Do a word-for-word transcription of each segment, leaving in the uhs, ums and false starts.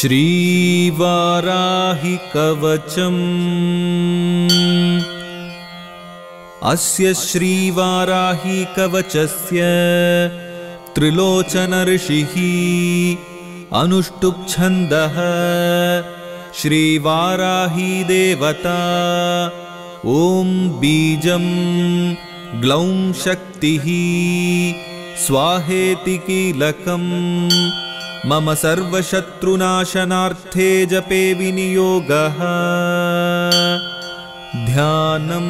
श्री वाराहि कवचम् अस्य श्री वाराहि कवचस्य त्रिलोचन ऋषिः अनुष्टुप् छन्दः श्री वाराहि देवता ओम बीजम् ग्लौं शक्तिः स्वाहेति कीलकम् मम सर्वशत्रुनाशनार्थे जपे विनियोगः ध्यानम्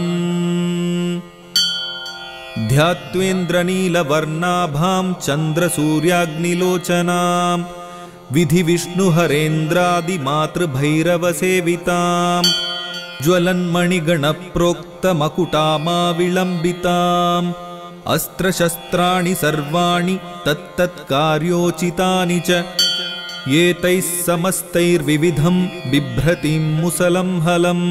ध्यात्वेन्द्रनीलवर्णाभां चन्द्रसूर्याग्निलोचनां विधिविष्णुहरेन्द्रादिमातृभैरवसेवितां ज्वलन्मणिगणप्रोक्तमकुटामाविलम्बितां अस्त्रशस्त्राणि सर्वाणि तत्तत्कार्योचितानि च एतैः समस्तैर्विविधं बिभ्रतीं मुसलं हलं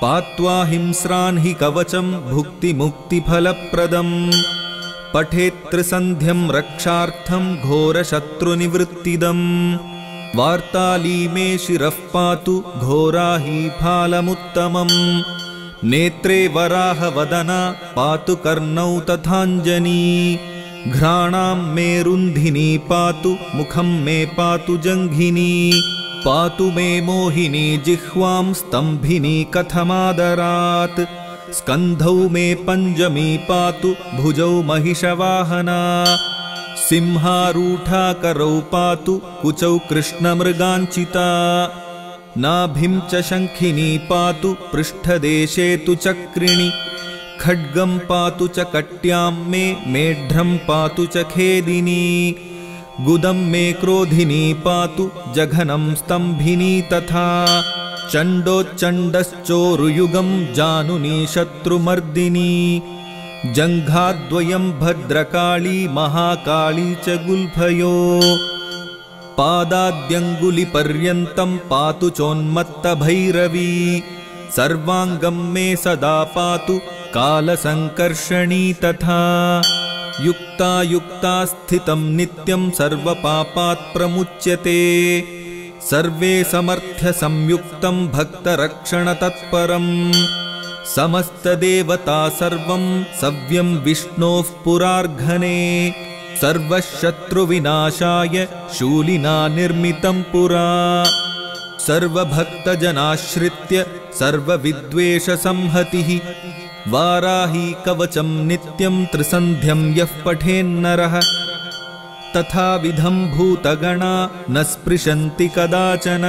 पात्वा हिंस्रान् हि कवचं भुक्तिमुक्तिफलप्रदं पठेत्त्रिसन्ध्यं रक्षार्थं घोरशत्रुनिवृत्तिदं वार्ताली मे शिरः पातु घोराही फालमुत्तमम् नेत्रे वराहवदना पातु कर्णौ तथाञ्जनी घ्राणां मे रुन्धिनी पातु मुखं मे पातु जङ्घिनी पातु मे मोहिनी जिह्वां स्तम्भिनी कथमादरात् स्कन्धौ मे पञ्चमी पातु भुजौ महिषवाहना सिंहारूढा करौ पातु कुचौ कृष्णमृगाञ्चिता नाभिं च शङ्खिनी पातु पृष्ठदेशे तु चक्रिणी खड्गं पातु च कट्यां मे मेढ्रं पातु च खेदिनी गुदं मे क्रोधिनी पातु जघनं स्तम्भिनी तथा चण्डोच्चण्डश्चोरुयुगं जानुनी शत्रुमर्दिनी जङ्घाद्वयं भद्रकाली महाकाली च गुल्फयो पादाद्यङ्गुलिपर्यन्तं पातु चोन्मत्तभैरवी सर्वाङ्गं मे सदा पातु कालसङ्कर्षणी तथा युक्ता युक्ता स्थितं नित्यं सर्वपापात् प्रमुच्यते सर्वे समर्थ्य संयुक्तं भक्तरक्षणतत्परं समस्तदेवता सर्वं सव्यं विष्णोः पुरार्घने सर्वशत्रुविनाशाय शूलिना निर्मितं पुरा सर्वभक्तजनाश्रित्य सर्वविद्वेषसंहतिः वाराही कवचं नित्यं त्रिसन्ध्यं यः पठेन्नरः तथा विधं भूतगणा न स्पृशन्ति कदाचन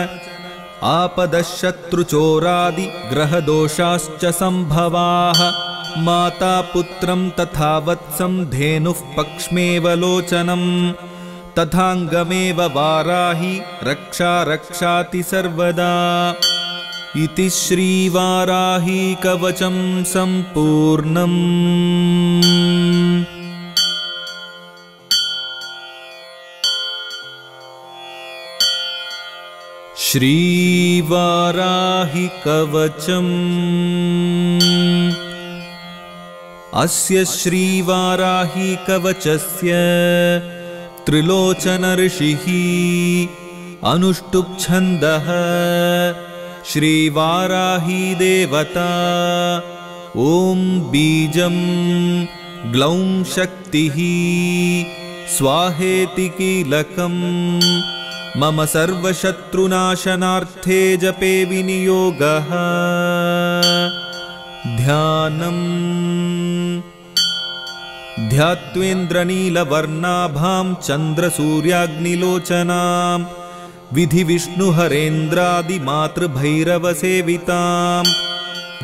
आपदशत्रुचोरादि ग्रहदोषाश्च संभवाः माता पुत्रं तथा वत्सं धेनुः पक्ष्मेव लोचनं तथाङ्गमेव वाराही रक्षा रक्षाति सर्वदा इति श्री वाराही कवचं सम्पूर्णम्। श्री वाराही कवचम् अस्य श्री वाराही कवचस्य त्रिलोचन ऋषिः अनुष्टुप् छन्दः श्री वाराही देवता ॐ बीजं ग्लौं शक्तिः स्वाहेति कीलकं मम सर्वशत्रुनाशनार्थे जपे विनियोगः ध्यानम् ध्यात्वेन्द्रनीलवर्णाभां चन्द्रसूर्याग्निलोचनां विधिविष्णुहरेन्द्रादिमातृभैरवसेवितां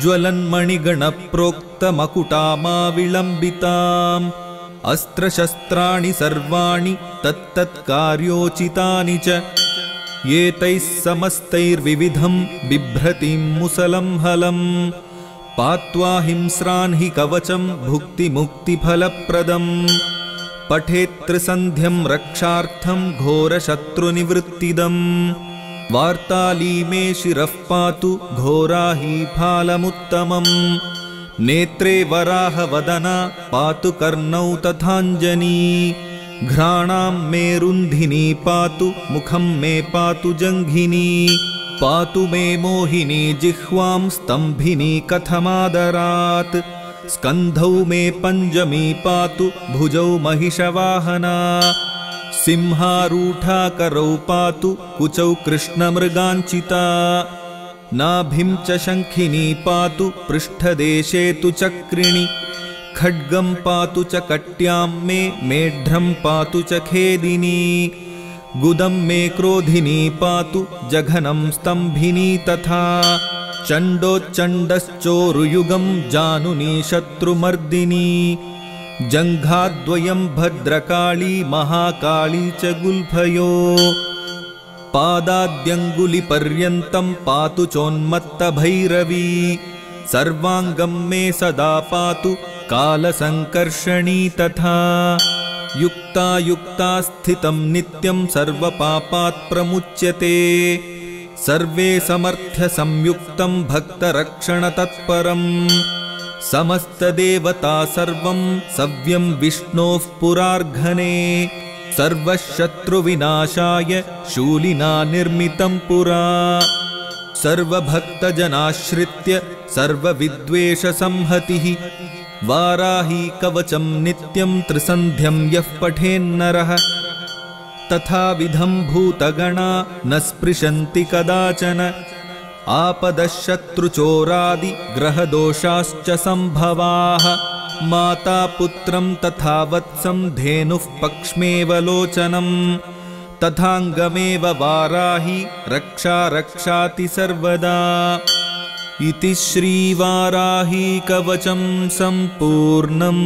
ज्वलन्मणिगणप्रोक्तमकुटामाविलम्बितां अस्त्रशस्त्राणि सर्वाणि तत्तत्कार्योचितानि च एतैः समस्तैर्विविधं बिभ्रतीं मुसलं हलं पात्वा हिंस्रान् हि कवचं भुक्तिमुक्तिफलप्रदं पठेत्त्रिसन्ध्यं रक्षार्थं घोरशत्रुनिवृत्तिदं वार्ताली मे शिरः पातु घोराही फालमुत्तमं नेत्रे वराहवदना पातु कर्णौ तथाञ्जनी घ्राणां मे रुन्धिनी पातु मुखं मे पातु जंघिनी पातु मे मोहिनी जिह्वां स्तंभिनी कथमादरात् स्कन्धौ मे पंजमी पातु भुजौ महिषवाहना सिंहारूढा करौ पातु कुचौ कृष्णमृगाञ्चिता नाभिं च शंखिनी पातु पृष्ठदेशे तु चक्रिणी खड्गं पातु च कट्यां मे मेढ्रं पातु च खेदिनी गुदं मे क्रोधिनी पातु जघनं स्तंभिनी तथा चण्डोच्चण्डश्चोरुयुगं जानुनी शत्रुमर्दिनी जंघाद्वयं भद्रकाली महाकाली च गुल्फयो पादाद्यङ्गुलिपर्यन्तं पातु चोन्मत्तभैरवी सर्वाङ्गं मे सदा पातु कालसंकर्षणी तथा युक्ता युक्ता स्थितं नित्यं सर्वपापात् प्रमुच्यते सर्वे समर्थ्य संयुक्तं भक्तरक्षणतत्परं समस्तदेवता सर्वं सव्यं विष्णोः पुरार्घने सर्वशत्रुविनाशाय शूलिना निर्मितं पुरा सर्वभक्तजनाश्रित्य सर्वविद्वेषसंहतिः वाराही कवचं नित्यं त्रिसंध्यं यः पठेन्नरः तथा विधं भूतगणा न स्पृशन्ति कदाचन आपदः शत्रुचोरादि ग्रहदोषाश्च संभवाः माता पुत्रं तथा वत्सं धेनुः पक्ष्मेव लोचनं तथाङ्गमेव वाराही रक्षा रक्षाति सर्वदा। इति श्री वाराही कवचं संपूर्णम्।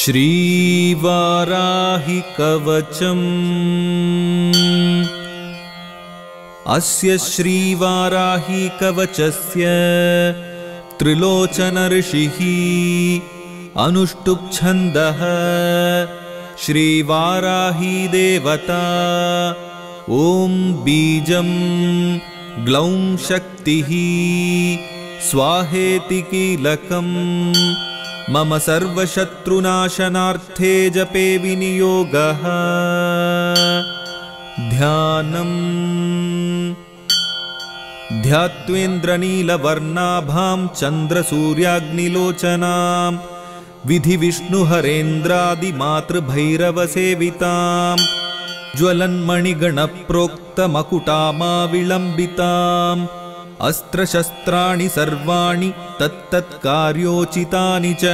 श्री वाराही कवचम्। अस्य श्री वाराही कवचस्य त्रिलोचन ऋषिः अनुष्टुप् छन्दः श्री वाराही देवता ओम बीजं ग्लौं शक्तिः स्वाहेति कीलकं मम सर्वशत्रुनाशनार्थे जपे विनियोगः ध्यानं ध्यात्वेन्द्रनीलवर्णाभां चन्द्रसूर्याग्निलोचनां विधि विष्णु हरेन्द्रादि मातृभैरवसेवितां ज्वलन्मणिगणप्रोक्तमकुटामाविलम्बितां अस्त्रशस्त्राणि सर्वाणि तत्तत्कार्योचितानि च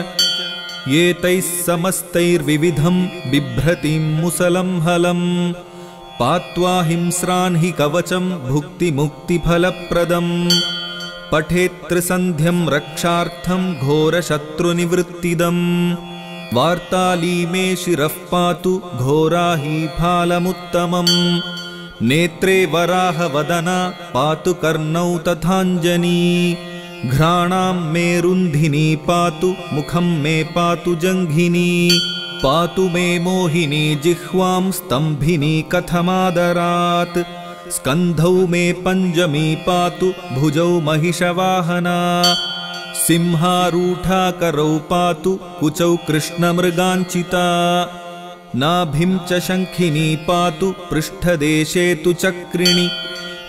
एतैः समस्तैर्विविधं बिभ्रतीं मुसलं हलं पात्वा हिंस्रान् हि कवचं भुक्तिमुक्तिफलप्रदम् पठेत्रिसन्ध्यं रक्षार्थं घोरशत्रुनिवृत्तिदं वार्ताली मे शिरः पातु घोराही फालमुत्तमं नेत्रे वराहवदना पातु कर्णौ तथाञ्जनी घ्राणां मे रुन्धिनी पातु मुखं मे पातु जंघिनी पातु मे मोहिनी जिह्वां स्तंभिनी कथमादरात् स्कन्धौ मे पंजमी पातु भुजौ महिषवाहना सिंहारूढा करौ पातु कुचौ कृष्णमृगाञ्चिता नाभिं च शंखिनी पातु पृष्ठदेशे तु चक्रिणी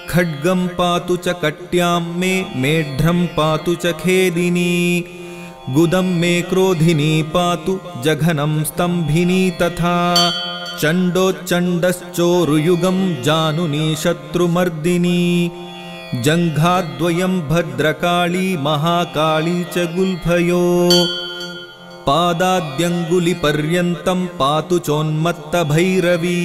खड्गं पातु च कट्यां मे मेढ्रं पातु च खेदिनी गुदं मे क्रोधिनी पातु जघनं स्तंभिनी तथा चण्डोच्चण्डश्चोरुयुगं जानुनी शत्रुमर्दिनी जंघाद्वयं भद्रकाली महाकाली च गुल्फयो पादाद्यङ्गुलिपर्यन्तं पातु चोन्मत्तभैरवी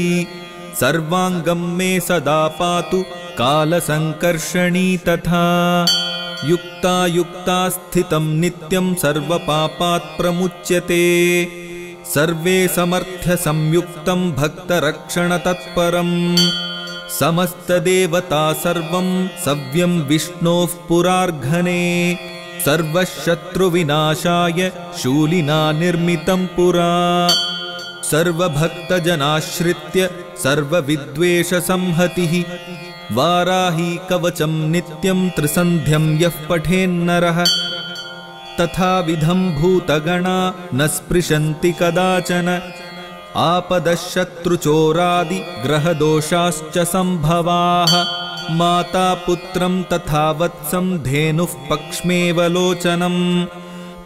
सर्वाङ्गं मे सदा पातु कालसंकर्षणी तथा युक्ता युक्ता स्थितं नित्यं सर्वपापात् प्रमुच्यते सर्वे समर्थ्य संयुक्तं भक्तरक्षणतत्परं समस्तदेवता सर्वं सव्यं विष्णोः पुरार्घने सर्वशत्रुविनाशाय शूलिना निर्मितं पुरा सर्वभक्तजनाश्रित्य सर्वविद्वेषसंहतिः वाराही कवचम नित्यं त्रिसंध्यं यः पठेन्नरः तथा विधं भूतगणा न स्पृशन्ति कदाचन। आपदः शत्रुचोरादि ग्रहदोषाश्च संभवाः माता पुत्रं तथा वत्सं धेनुः पक्ष्मेव लोचनम्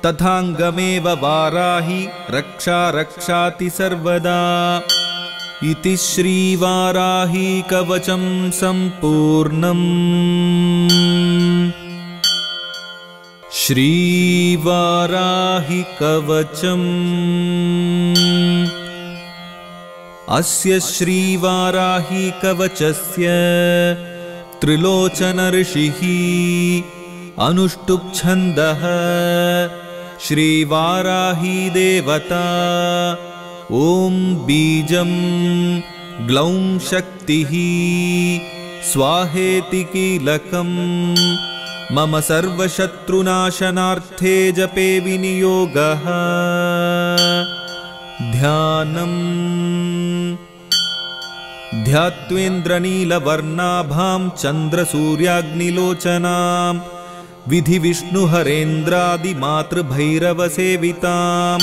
तथांगमेव वाराही रक्षा रक्षाति सर्वदा। इति श्री वाराही कवचम संपूर्णम्। श्री वाराही कवचम्। अस्य श्री वाराही कवचस्य त्रिलोचन ऋषिः अनुष्टुप् छन्दः श्री वाराही देवता। ओम बीजं ग्लौं शक्तिः स्वाहेति कीलकं मम सर्वशत्रुनाशनार्थे जपे विनियोगः। ध्यानं ध्यात्वेन्द्रनीलवर्णाभां चन्द्रसूर्याग्निलोचनां विधि विष्णुहरेन्द्रादि मातृभैरवसेवितां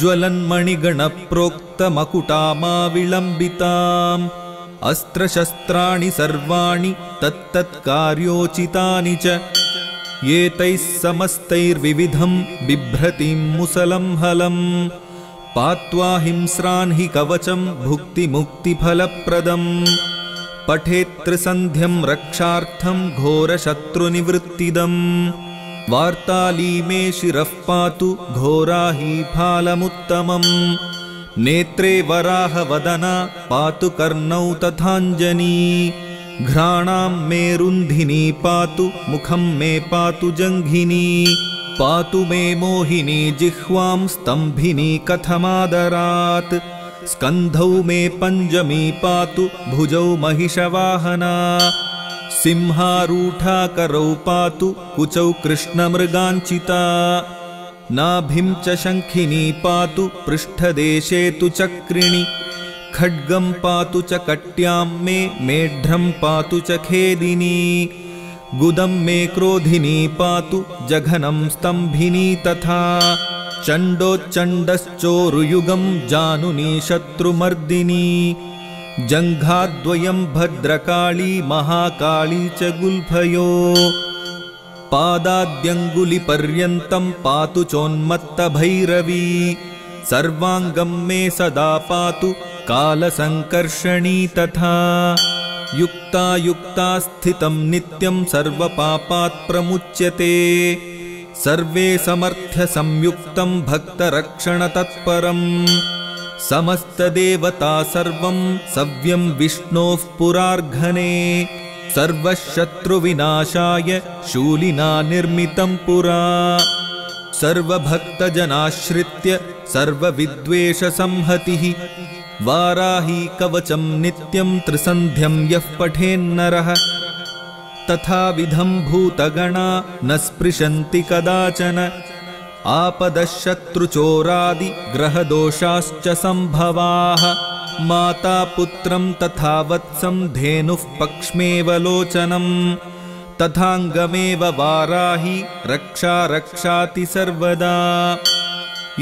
ज्वलन्मणिगणप्रोक्तमकुटामाविलम्बिताम् अस्त्रशस्त्राणि सर्वाणि तत्तत्कार्योचितानि च एतैः समस्तैर्विविधं बिभ्रतीं मुसलं हलं पात्वा हिंस्रान् हि कवचं भुक्तिमुक्तिफलप्रदम्। पठेत् त्रिसन्ध्यं रक्षार्थं घोरशत्रुनिवृत्तिदम्। वार्ताली मे शिरः पातु घोराही फालमुत्तमम्। नेत्रे वराहवदना पातु कर्णौ तथाञ्जनी। घ्राणां मे रुन्धिनी पातु मुखं मे पातु जङ्घिनी। पातु मे मोहिनी जिह्वां स्तम्भिनी कथमादरात्। स्कन्धौ मे पञ्चमी पातु भुजौ महिषवाहना। सिंहारूढा करौ पातु कुचौ कृष्णमृगाञ्चिता। नाभिं च शङ्खिनी पातु पृष्ठदेशे तु चक्रिणी। खड्गं पातु च कट्यां मे मेढ्रं पातु च खेदिनी। गुदं मे क्रोधिनी पातु जघनं स्तम्भिनी तथा। चण्डोच्चण्डश्चोरुयुगं जानुनी शत्रुमर्दिनी। जङ्घाद्वयं भद्रकाली महाकाली च गुल्फयो। पादाद्यङ्गुलिपर्यन्तं पातु चोन्मत्तभैरवी। सर्वाङ्गं मे सदा पातु कालसङ्कर्षणी तथा। युक्ता युक्ता स्थितं नित्यं सर्वपापात् प्रमुच्यते। सर्वे समर्थ्य संयुक्तं भक्तरक्षणतत्परं। समस्तदेवता सर्वं सव्यं विष्णोः पुरार्घने। सर्वशत्रुविनाशाय शूलिना निर्मितं पुरा। सर्वभक्तजनाश्रित्य सर्वविद्वेषसंहतिः। वाराही कवचं नित्यं त्रिसन्ध्यं यः पठेन्नरः तथा विधं भूतगणा न स्पृशन्ति कदाचन। आपदः शत्रुचोरादि ग्रहदोषाश्च संभवाः माता पुत्रं तथा वत्सं धेनुः पक्ष्मेव लोचनं तथांगमेव वाराही रक्षा रक्षाति सर्वदा।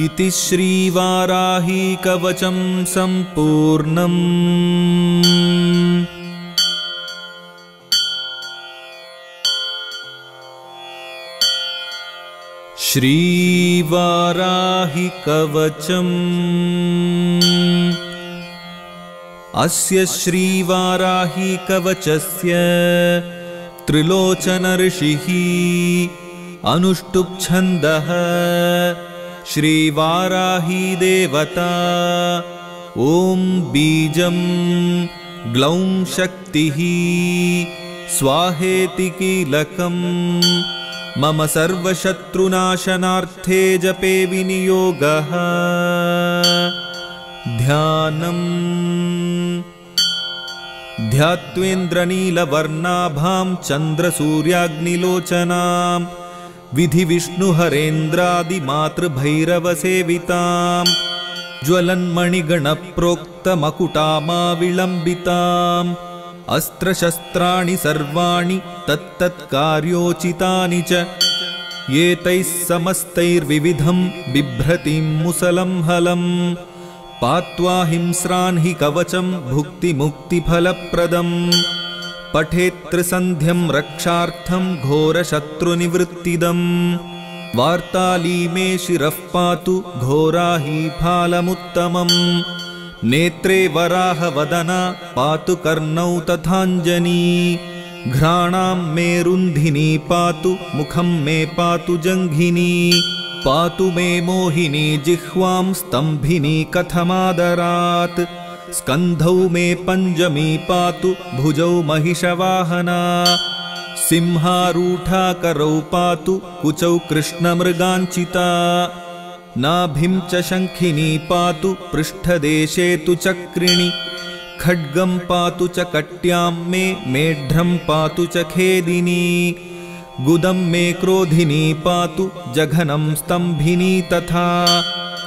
इति श्री वाराही कवचं संपूर्णम्। श्री वाराही कवचम्। अस्य श्री वाराही कवचस्य त्रिलोचन ऋषिः अनुष्टुप् छन्दः श्री वाराही देवता। ओम बीजं ग्लौं शक्तिः स्वाहेति कीलकम् मम सर्वशत्रुनाशनार्थे जपे विनियोगः। ध्यानं ध्यात्वेन्द्रनीलवर्णाभां चन्द्रसूर्याग्निलोचनां विधि विष्णुहरेन्द्रादि मातृभैरवसेवितां ज्वलन्मणिगणप्रोक्तमकुटामाविलम्बिताम् अस्त्रशस्त्राणि सर्वाणि तत्तत् कार्योचितानि च एतैः समस्तैर्विविधं बिभ्रतीं मुसलं हलम् पात्वा हिंस्रान् हि कवचं भुक्तिमुक्तिफलप्रदम् पठेत्त्रिसन्ध्यं रक्षार्थं घोरशत्रुनिवृत्तिदम् वार्ताली मे शिरः पातु घोराही फालमुत्तमम् नेत्रे वराहवदना पातु कर्णौ तथाञ्जनी घ्राणां मे रुन्धिनी पातु मुखं मे पातु जङ्घिनी पातु मे मोहिनी जिह्वां स्तंभिनी कथमादरात् स्कन्धौ मे पंजमी पातु भुजौ महिषवाहना सिंहारूढा करौ पातु कुचौ कृष्णमृगाञ्चिता नाभिं च शङ्खिनी पातु पृष्ठदेशे तु चक्रिणी खड्गं पातु च कट्यां मे मेढ्रं पातु च खेदिनी गुदं मे क्रोधिनी पातु जघनं स्तंभिनी तथा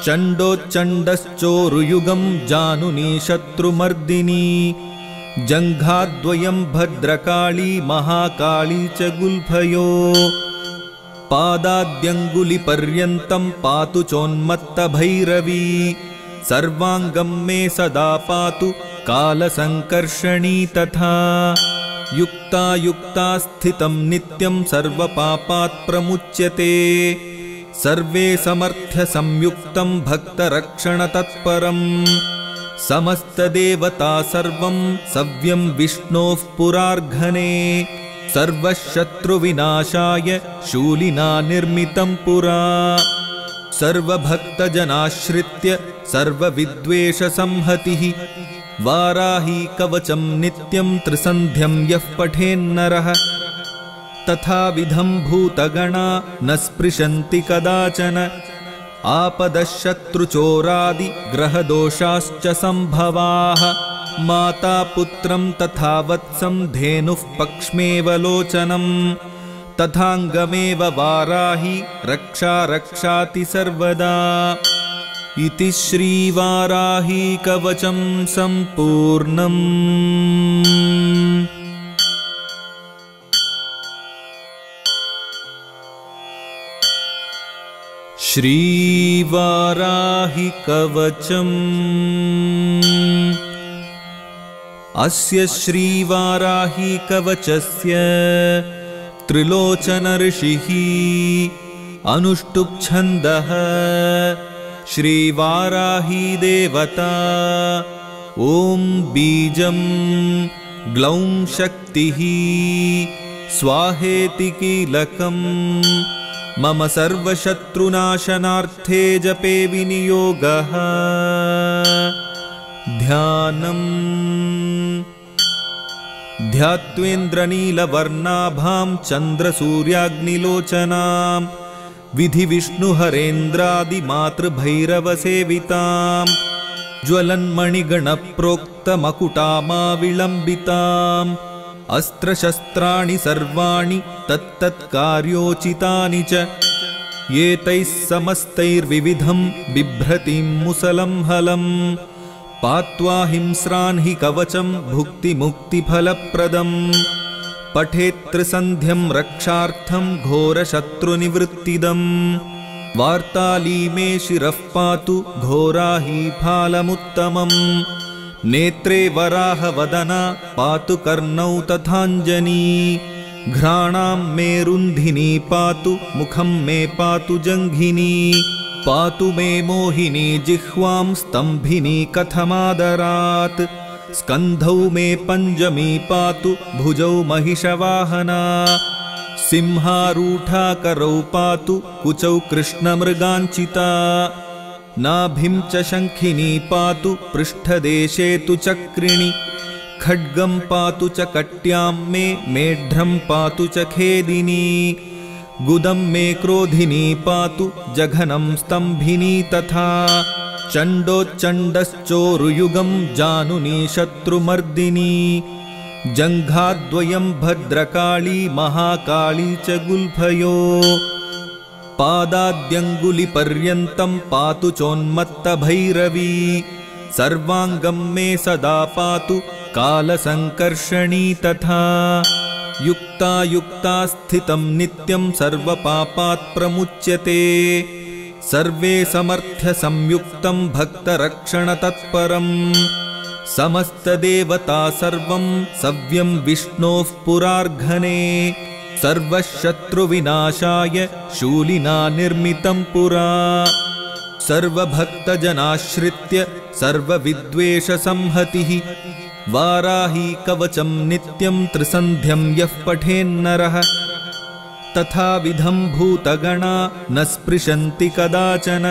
चण्डोच्चण्डश्चोरुयुगं जानुनी शत्रुमर्दिनी जङ्घाद्वयं भद्रकाली महाकाली च गुल्फयो पादाद्यङ्गुलिपर्यन्तं पातु चोन्मत्तभैरवी सर्वाङ्गं मे सदा पातु कालसङ्कर्षणी तथा युक्ता युक्ता स्थितं नित्यं सर्वपापात् प्रमुच्यते सर्वे समर्थ्य संयुक्तं भक्तरक्षणतत्परं समस्तदेवता सर्वं सव्यं विष्णोः पुरार्घने सर्वशत्रुविनाशाय शूलिना निर्मितं पुरा सर्वभक्तजनाश्रित्य सर्वविद्वेषसंहतिः वाराही कवचं नित्यं त्रिसन्ध्यं यः पठेन्नरः तथा विधं भूतगणा न स्पृशन्ति कदाचन आपदशत्रुचोरादि ग्रहदोषाश्च संभवाः माता पुत्रं तथा वत्सं धेनुः पक्ष्मेव लोचनं तथाङ्गमेव वाराही रक्षा रक्षाति सर्वदा इति श्री वाराही कवचं संपूर्णम्। श्री वाराही कवचम्। अस्य श्री वाराही कवचस्य त्रिलोचन ऋषिः अनुष्टुप् छन्दः श्री वाराही देवता ॐ बीजं ग्लौं शक्तिः स्वाहेति कीलकम् मम सर्वशत्रुनाशनार्थे जपे विनियोगः ध्यानम्। ध्यात्वेन्द्रनीलवर्णाभां चन्द्रसूर्याग्निलोचनां विधि विष्णुहरेन्द्रादिमातृभैरवसेवितां ज्वलन्मणिगणप्रोक्तमकुटामाविलम्बितां अस्त्रशस्त्राणि सर्वाणि तत्तत् कार्योचितानि च एतैः समस्तैर्विविधं बिभ्रतीं मुसलं हलम् पात्वा हिंस्रान् हि कवचं भुक्तिमुक्तिफलप्रदम् पठेत्त्रिसन्ध्यं रक्षार्थं घोरशत्रुनिवृत्तिदम् वार्ताली मे शिरः पातु घोराही फालमुत्तमम् नेत्रे वराहवदना पातु कर्णौ तथाञ्जनी घ्राणां मे रुन्धिनी पातु मुखं मे पातु जङ्घिनी पातु मे मोहिनी जिह्वां स्तंभिनी कथमादरात् स्कन्धौ मे पंजमी पातु भुजौ महिषवाहना सिंहारूढा करौ पातु कुचौ कृष्णमृगाञ्चिता नाभिं च शङ्खिनी पातु पृष्ठदेशे तु चक्रिणी खड्गं पातु च कट्यां मे मेढ्रं पातु च खेदिनी गुदं मे क्रोधिनी पातु जघनं स्तंभिनी तथा चण्डोच्चण्डश्चोरुयुगं जानुनी शत्रुमर्दिनी जङ्घाद्वयं भद्रकाली महाकाली च गुल्फयो पादाद्यङ्गुलिपर्यन्तं पातु चोन्मत्तभैरवी सर्वाङ्गं मे सदा पातु कालसंकर्षणी तथा युक्ता युक्ता स्थितं नित्यं सर्वपापात् प्रमुच्यते। सर्वे समर्थ्य संयुक्तं भक्तरक्षण तत्परं समस्तदेवता सर्वं सव्यं विष्णोः पुरार्घने सर्वशत्रुविनाशाय शूलिना निर्मितं पुरा। सर्वभक्तजनाश्रित्य सर्वविद्वेषसंहतिः वाराही कवचं नित्यं त्रिसंध्यं यः पठेन्नरः तथा विधं भूतगणा न स्पृशन्ति कदाचन।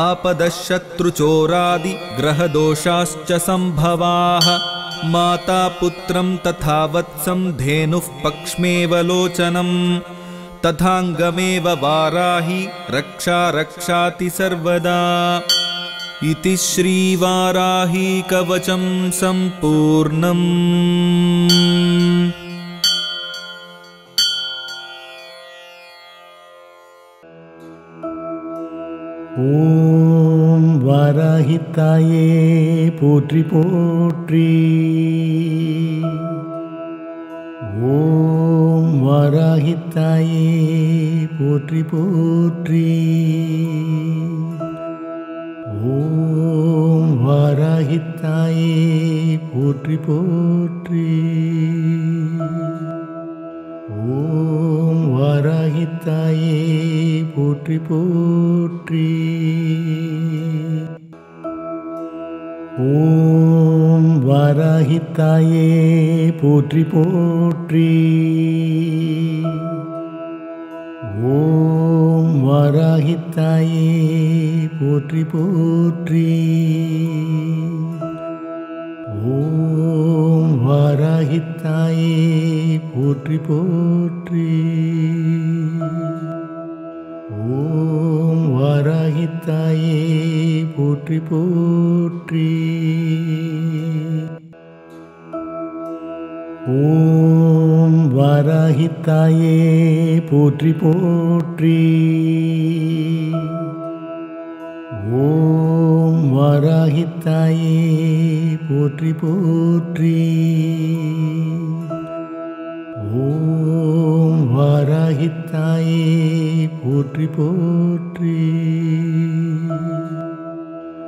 आपदः शत्रुचोरादि ग्रहदोषाश्च संभवाः माता पुत्रं तथा वत्सं धेनुः पक्ष्मेव लोचनं तथांगमेव वाराही रक्षा रक्षाति सर्वदा। इति श्री वाराही कवचं संपूर्णम्। ॐ वाराहिताये पोट्रि पोट्रि। ॐ वाराहिताये पोट्रि पोट्रि। ॐ वाराहिताये पोट्रि पोट्रि। ॐ वाराहिताये पोट्रि पोट्रि। ॐ वाराहिताये पोट्रि पोट्रि। ॐ वाराहिताये पोट्रि पोट्रि। ॐ वाराहिताये पोट्रि पोट्रि। ॐ वाराहिताये पोट्रि पोट्रि। ॐ वाराहिताये पोट्रि पोट्रि। ॐ वाराहिताये पोट्रि पोट्रि। ॐ वाराहिताये पोट्रि पोट्रि। ॐ वाराहिताये पोट्रि पोट्रि। ॐ वाराहिताये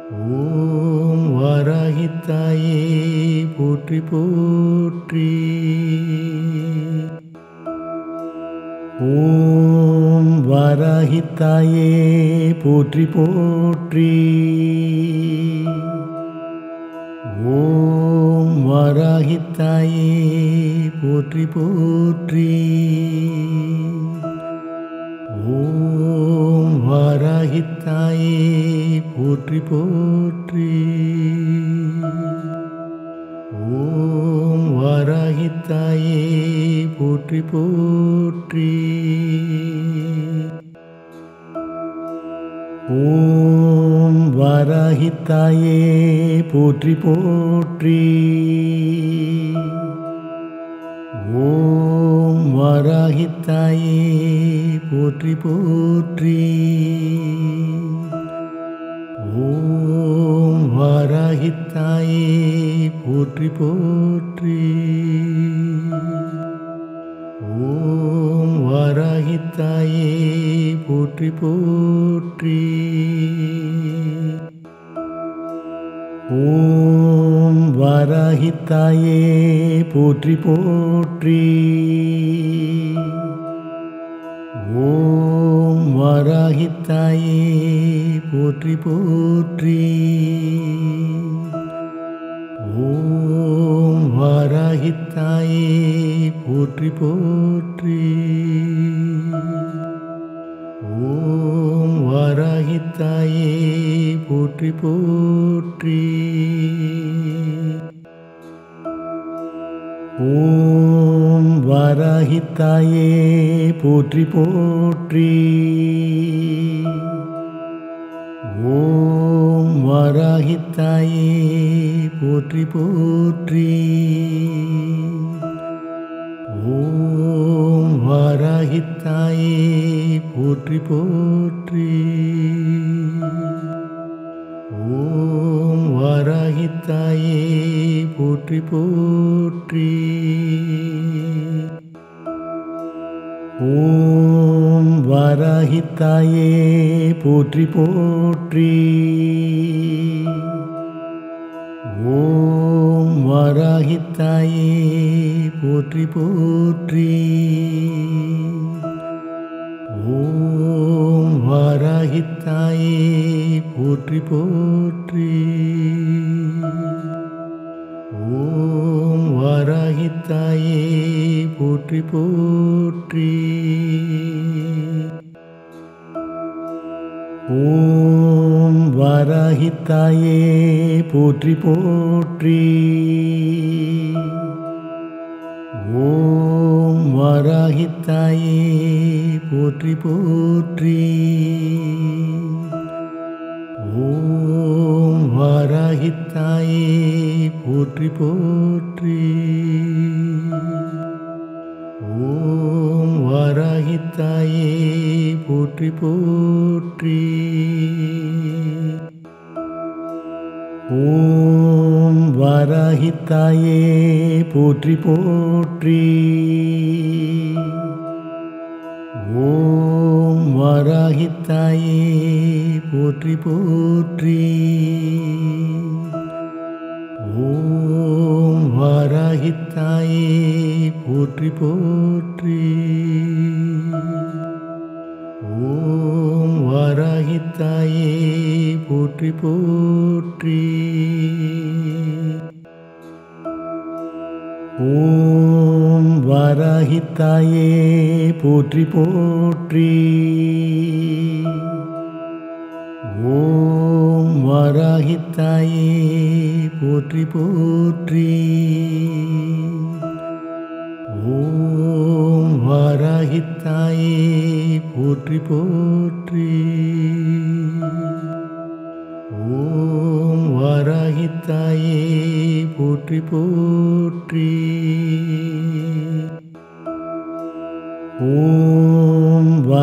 पोट्रि पोट्रि। ॐ वाराहिताये पोट्रि पोट्रि। ॐ वाराहिताये पोट्रि पोट्रि। ॐ वाराहिताये पोट्रि पोट्रि। ॐ वाराहिताये पोट्रि पोट्रि। ॐ वाराहिताये पोट्रि पोट्रि। ॐ वाराहिताये पोट्रि पोट्रि। ॐ वाराहिताये पोट्रि पोट्रि। ॐ वाराहिताये पोट्रि पोट्रि। ॐ वाराहिताये पोट्रि पोट्रि। ॐ वाराहिताये पोट्रि पोट्रि। ॐ वाराहिताये पोट्रि पोट्रि। ॐ वाराहिताये पोट्रि पोट्रि। ॐ वाराहिताये पोट्रि पोट्रि। ॐ वाराहिताये पोट्रि पोट्रि। ॐ वाराहिताये पोट्रि போற்றி போற்றி. ஓம் வாராகி தாயே போற்றி போற்றி. ஓம் வாராகி தாயே போற்றி போற்றி. ஓம் வாராகி தாயே போற்றி போற்றி. ஓம் வாராகி தாயே போற்றி போற்றி. ஓம் வாராகி தாயே போற்றி போற்றி. ஓம் வாராகி தாயே போற்றி போற்றி. ஓம் வாராகி தாயே போற்றி போற்றி. ஓம் வாராகி தாயே போற்றி போற்றி. ஓம் வாராகி தாயே போற்றி போற்றி. ஓம் வாராகி தாயே போற்றி போற்றி. ஓம் வாராகி தாயே போற்றி போற்றி. ஓம் வாராகி தாயே போற்றி போற்றி. ஓம் வாராகி தாயே போற்றி போற்றி. ஓம் வாராகி தாயே போற்றி போற்றி. ஓம் வாராகி தாயே போற்றி போற்றி.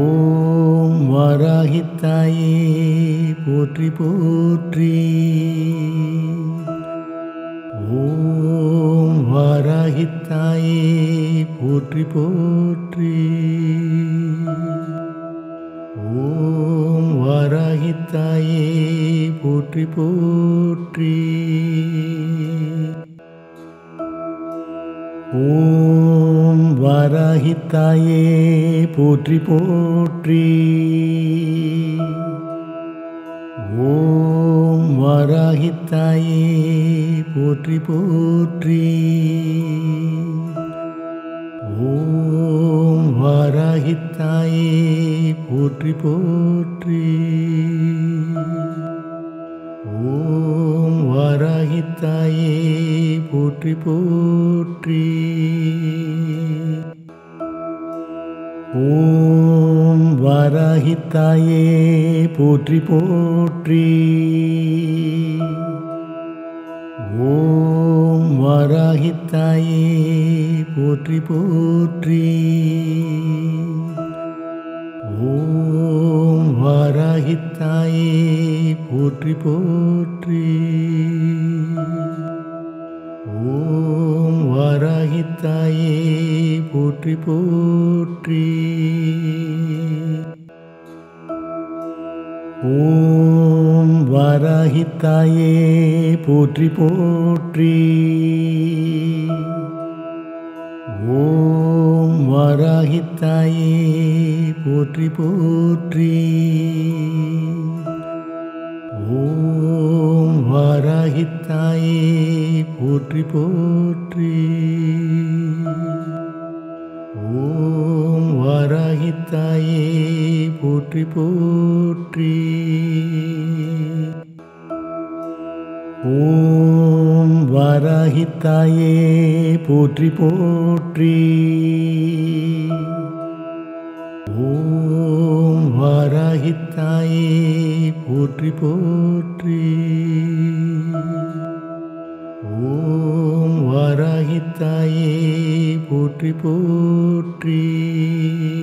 ஓம் வாராகி தாயே போற்றி போற்றி. ஓம் வாராகி தாயே போற்றி போற்றி. ஓம் வாராகி தாயே போற்றி போற்றி. ஓம் வாராகி தாயே போற்றி போற்றி. ஓம் வாராகி தாயே போற்றி போற்றி. ஓம் வாராகி தாயே போற்றி போற்றி. ஓம் வாராகி தாயே போற்றி போற்றி. ஓம் வாராகி தாயே போற்றி போற்றி. ஓம் வாராகி தாயே போற்றி போற்றி. ஓம் வாராகி தாயே போற்றி போற்றி. ஓம் வாராகி தாயே போற்றி போற்றி. ஓம் வாராகி தாயே போற்றி போற்றி. ஓம் வாராகி தாயே போற்றி போற்றி. ஓம் வாராகி தாயே போற்றி போற்றி. ஓம் வாராகி தாயே போற்றி போற்றி. ஓம் வாராகி தாயே போற்றி போற்றி. ஓம் வாராகி தாயே போற்றி போற்றி. ஓம் வாராகி தாயே போற்றி போற்றி. ஓம் வாராகி தாயே போற்றி போற்றி. ஓம் வாராகி தாயே போற்றி போற்றி.